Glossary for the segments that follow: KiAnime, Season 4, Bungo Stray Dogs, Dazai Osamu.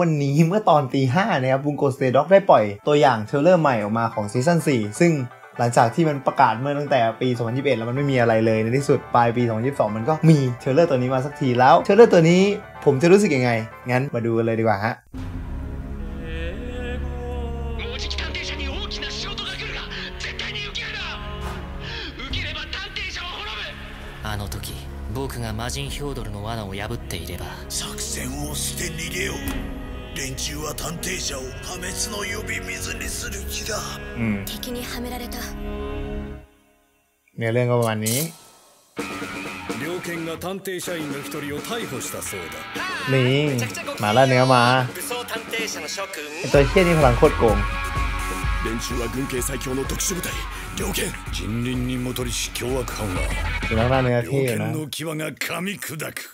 วันนี้เมื่อตอนตี5นะครับบุงโกสเตด็อกได้ปล่อยตัวอย่างเทเลอร์ใหม่ออกมาของซีซั่น4ซึ่งหลังจากที่มันประกาศเมื่อตั้งแต่ปี2021แล้วมันไม่มีอะไรเลยในที่สุดปลายปี2022มันก็มีเทเลอร์ตัวนี้มาสักทีแล้วเทเลอร์ตัวนี้ผมจะรู้สึกยังไงงั้นมาดูกันเลยดีกว่าฮะあの時僕が魔人ヒョードルの罠を破っていれば作戦を捨て逃げよう連中は探偵者を破滅の呼び水にする気だ敵にはめられたねえが罠に猟犬が探偵社員の一人を逮捕したそうだねえまだねえまตัวเหี้ยนี่พลังโคตรโกง連中は軍警最強の特殊部隊猟犬人林に戻りし凶悪犯は猟犬の牙が噛み砕くこ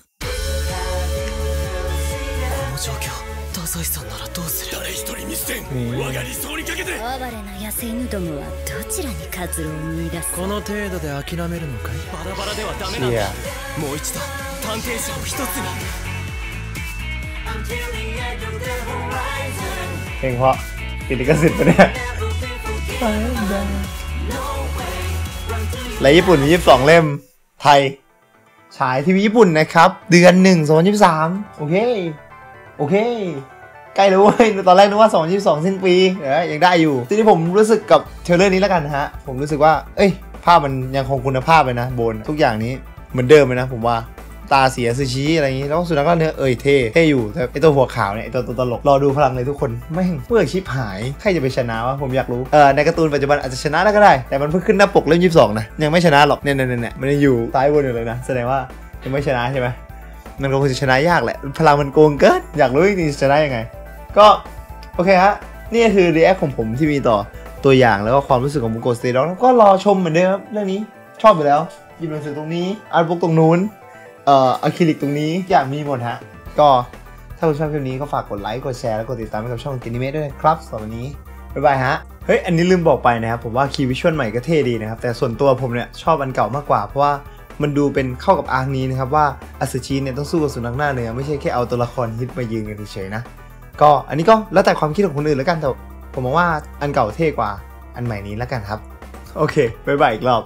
の状況太宰さんならどうする誰一人見捨てん我が理想にかけて哀れな野生犬どもはどちらに活路を見出すこの程度で諦めるのかいバラバラではダメなんだもう一度探偵者を一つに変化กินลิขสิทธิ์ไปเนี่ยและญี่ปุ่นมี22เล่มไทยฉายที่ญี่ปุ่นนะครับเดือน1 2023โอเคโอเคใกล้แล้วเว้ยตอนแรกนึกว่า2022สิ้นปียังได้อยู่ที่ผมรู้สึกกับเทรลเลอร์นี้แล้วกันฮะผมรู้สึกว่าเอ้ยภาพมันยังคงคุณภาพเลยนะโบนทุกอย่างนี้เหมือนเดิมเลยนะผมว่าตาเสียซูชิอะไรอย่างนี้แล้วสุดท้ายก็เนื้อเท่เท่อยู่แต่ไอตัวหัวขาวเนี่ยไอตัวตลกรอดูพลังเลยทุกคนแม่งเมื่อชิปหายใครจะไปชนะวะผมอยากรู้ในการ์ตูนปัจจุบันอาจจะชนะได้ก็ได้แต่มันเพิ่งขึ้นหน้าปกเล่ม22นะยังไม่ชนะหรอกเนี่ยมันยังอยู่ซ้ายบนอยู่เลยนะแสดงว่ายังไม่ชนะใช่ไหมมันก็คงจะชนะยากแหละพลังมันโกงเกินอยากรู้จริงๆชนะยังไงก็โอเคฮะนี่คือรีแอคของผมที่มีต่อตัวอย่างแล้วก็ความรู้สึกของบุงโกสเตด็อกแล้วก็รอชมเหมือนเดิมเรื่องนี้ชอบอยู่แล้วหยิบหนังสือตรงนี้อาร์ตบุ๊กตรงนู้นอะคริลิกตรงนี้อยากมีหมดฮะก็ถ้าคุณชอบคลิปนี้ก็ฝากกดไลค์กดแชร์และกดติดตามให้กับช่องกินนิเมะด้วยนะครับสำหรับวันนี้บ๊ายบายฮะเฮ้ยอันนี้ลืมบอกไปนะครับผมว่าคีย์วิชวลใหม่ก็เท่ดีนะครับแต่ส่วนตัวผมเนี่ยชอบอันเก่ามากกว่าเพราะว่ามันดูเป็นเข้ากับอาร์คนี้นะครับว่าอสุจิเนี่ยต้องสู้กับสุนัขหน้าเนื้อไม่ใช่แค่เอาตัวละครฮิตมายืนกันเฉยๆนะก็อันนี้ก็แล้วแต่ความคิดของคนอื่นแล้วกันแต่ผมมองว่าอันเก่าเท่กว่าอันใหม่นี้แล้วกันครับโอเคบ๊ายบายอีกรอบ